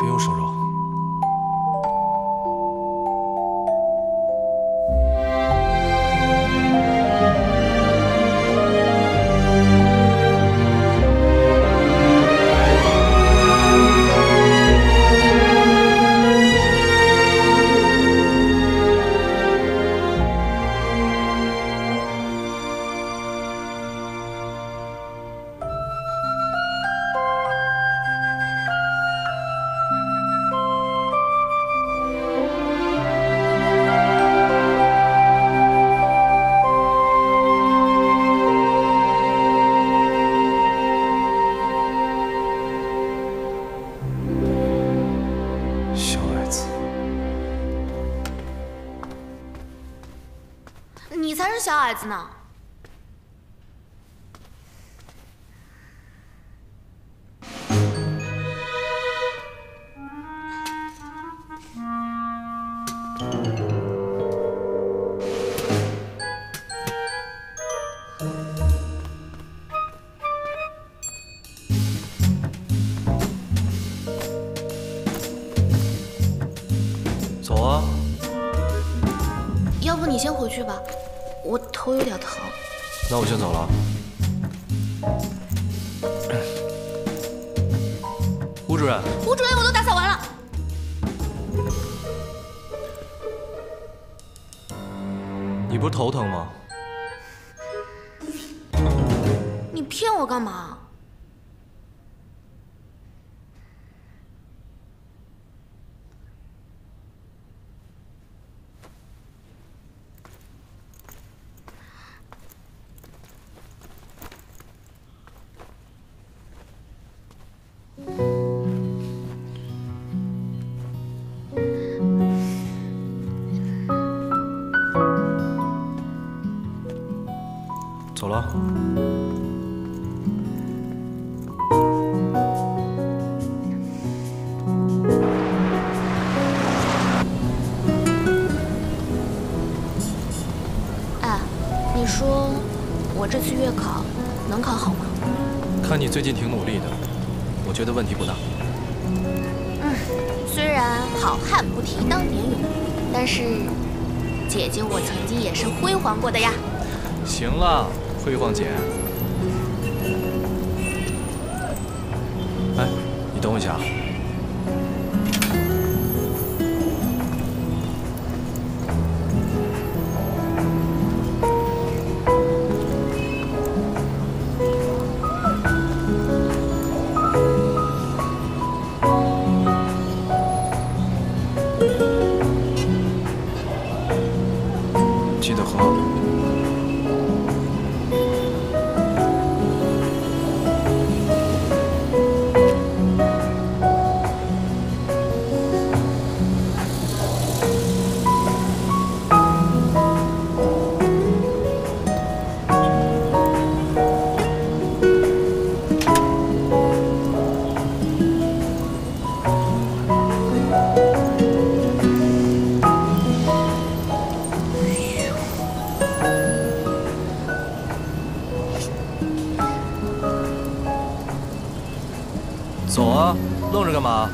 别用手揉。 你才是小矮子呢！走啊！要不你先回去吧。 我头有点疼，那我先走了。吴主任，吴主任，我都打扫完了。你不是头疼吗？你骗我干嘛？走了。哎，你说我这次月考能考好吗？看你最近挺努力的，我觉得问题不大。嗯，虽然好汉不提当年勇，但是姐姐我曾经也是辉煌过的呀。行了。 辉煌姐，哎，你等我一下啊！记得喝好。 走啊，愣着干嘛？